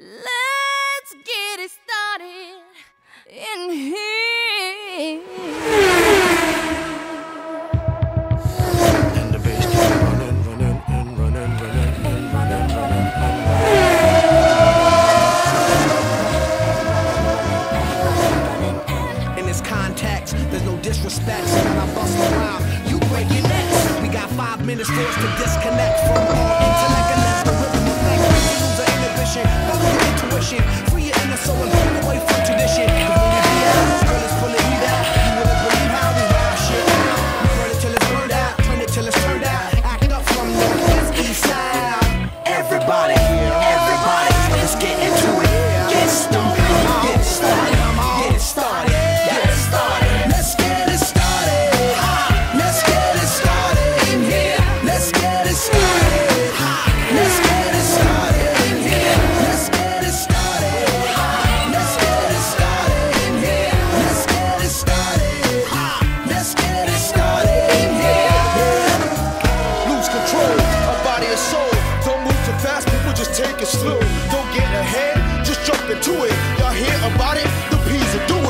Let's get it started in here. And the bass keeps running, running, and running, running, and running, running, and running. In this context, there's no disrespect, so when I bust around, you break your necks. We got 5 minutes for us to disconnect from all intellect and let the rhythm affect. Follow your intuition, free your inner soul and learn away from tradition. And when you hear that, girl, it's pulling me back. You wouldn't believe how we wild shit out. Burn it till it's burned out, turn it till it's turned out. Act up from the West East Side. Everybody, everybody, let's get into it. Get started, get started, get started, get started. Let's get it started, let's get it started in here. Let's get it started, let's get it started. Take it slow, don't get ahead, just jump into it. Y'all hear about it? The P's are doing